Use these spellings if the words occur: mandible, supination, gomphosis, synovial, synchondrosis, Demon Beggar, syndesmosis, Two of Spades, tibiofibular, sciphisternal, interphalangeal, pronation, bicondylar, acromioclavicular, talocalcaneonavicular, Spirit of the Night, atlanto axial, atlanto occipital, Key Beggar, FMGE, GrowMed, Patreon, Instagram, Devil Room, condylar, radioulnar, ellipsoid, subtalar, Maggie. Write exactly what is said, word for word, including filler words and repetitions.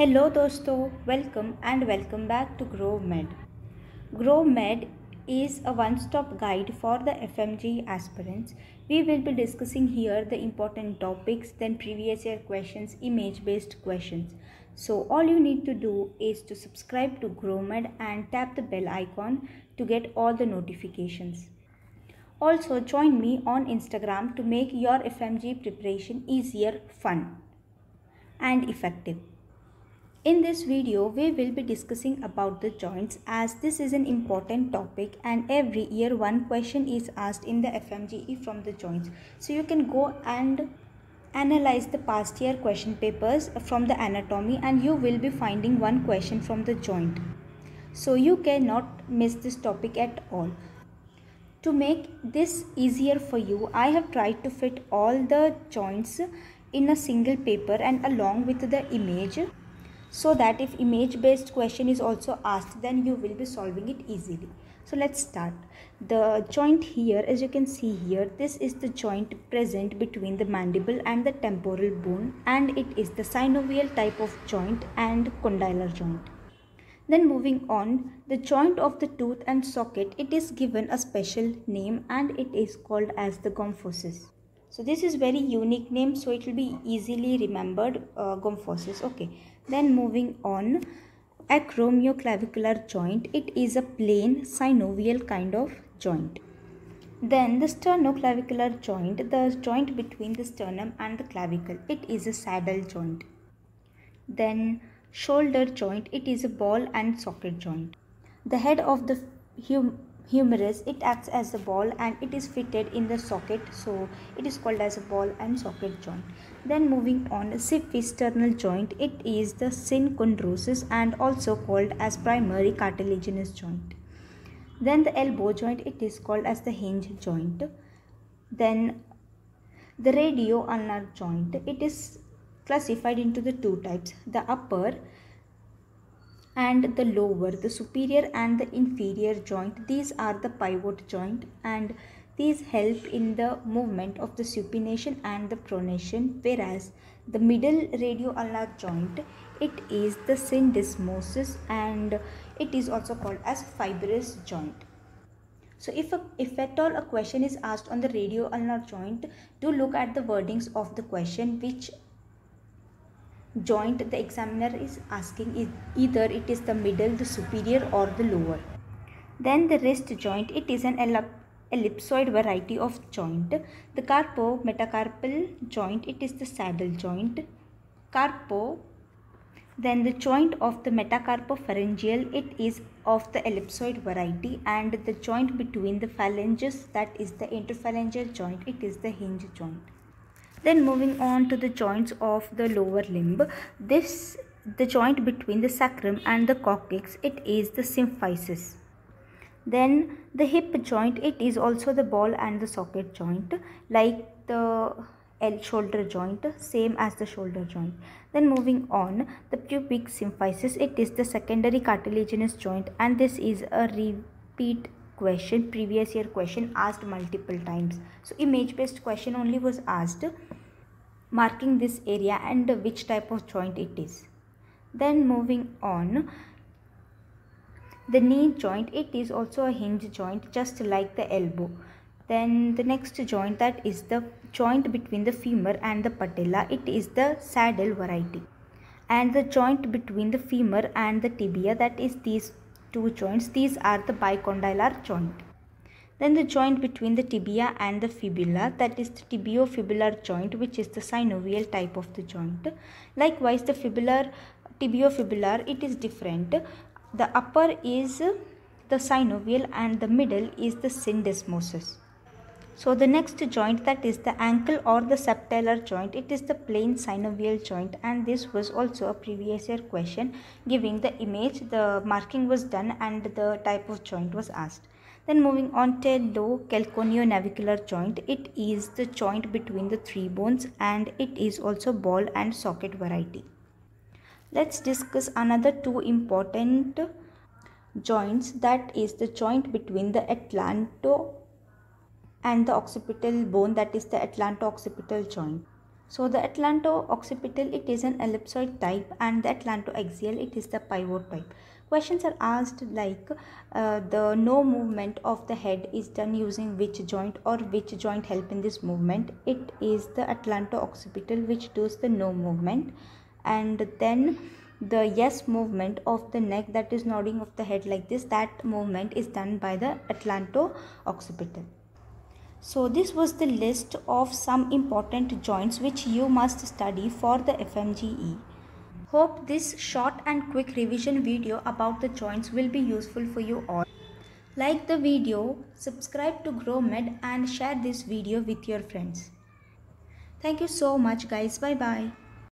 Hello दोस्तों, welcome and welcome back to Gromed. Gromed is a one-stop guide for the F M G E aspirants. We will be discussing here the important topics, then previous year questions, image-based questions. So all you need to do is to subscribe to GrowMed and tap the bell icon to get all the notifications. Also join me on Instagram to make your F M G E preparation easier, fun and effective. In this video, we will be discussing about the joints as this is an important topic and every year one question is asked in the F M G E from the joints. So you can go and analyze the past year question papers from the anatomy and you will be finding one question from the joint. So you cannot miss this topic at all. To make this easier for you, I have tried to fit all the joints in a single paper and along with the image, so that if image based question is also asked, then you will be solving it easily. So let's start. The joint here, as you can see here, this is the joint present between the mandible and the temporal bone, and it is the synovial type of joint and condylar joint. Then moving on, the joint of the tooth and socket, it is given a special name and it is called as the gomphosis. So this is very unique name, so it will be easily remembered, uh, gomphosis. Okay, then moving on, acromioclavicular joint, it is a plain synovial kind of joint. Then the sternoclavicular joint, the joint between the sternum and the clavicle, it is a saddle joint. Then shoulder joint, it is a ball and socket joint. The head of the hum humerus, it acts as a ball and it is fitted in the socket, so it is called as a ball and socket joint. Then moving on, sciphisternal joint, it is the synchondrosis and also called as primary cartilaginous joint. Then the elbow joint, it is called as the hinge joint. Then the radioulnar joint, it is classified into the two types, the upper and the lower, the superior and the inferior joint. These are the pivot joint and these help in the movement of the supination and the pronation, whereas the middle radioulnar joint, it is the syndesmosis and it is also called as fibrous joint. So if, a, if at all a question is asked on the radioulnar joint, do look at the wordings of the question, which joint the examiner is asking, is either it is the middle, the superior or the lower. Then the wrist joint, it is an ellipsoid variety of joint. The carpo-metacarpal joint, it is the saddle joint, carpo. Then the joint of the metacarpophalangeal, it is of the ellipsoid variety, and the joint between the phalanges, that is the interphalangeal joint, it is the hinge joint. Then moving on to the joints of the lower limb, this the joint between the sacrum and the coccyx, it is the symphysis. Then the hip joint, it is also the ball and the socket joint, like the shoulder joint, same as the shoulder joint. Then moving on, the pubic symphysis, it is the secondary cartilaginous joint, and this is a repeat question, previous year question asked multiple times. So image based question only was asked, marking this area and which type of joint it is. Then moving on, the knee joint, it is also a hinge joint, just like the elbow. Then the next joint, that is the joint between the femur and the patella, it is the saddle variety. And the joint between the femur and the tibia, that is these two joints, these are the bicondylar joint. Then the joint between the tibia and the fibula, that is the tibiofibular joint, which is the synovial type of the joint. Likewise, the fibular tibiofibular, it is different. The upper is the synovial and the middle is the syndesmosis. So the next joint, that is the ankle or the subtalar joint, it is the plain synovial joint, and this was also a previous year question giving the image, the marking was done and the type of joint was asked. Then moving on, talocalcaneonavicular joint, it is the joint between the three bones and it is also ball and socket variety. Let's discuss another two important joints, that is the joint between the atlanto and the occipital bone, that is the atlanto occipital joint. So the atlanto occipital, it is an ellipsoid type, and the atlanto axial, it is the pivot type. Questions are asked like uh, the no movement of the head is done using which joint, or which joint help in this movement. It is the atlanto occipital which does the no movement. And then the yes movement of the neck, that is nodding of the head like this, that movement is done by the atlanto occipital. So this was the list of some important joints which you must study for the F M G E. Hope this short and quick revision video about the joints will be useful for you all. Like the video, subscribe to GrowMed and share this video with your friends. Thank you so much guys. Bye bye.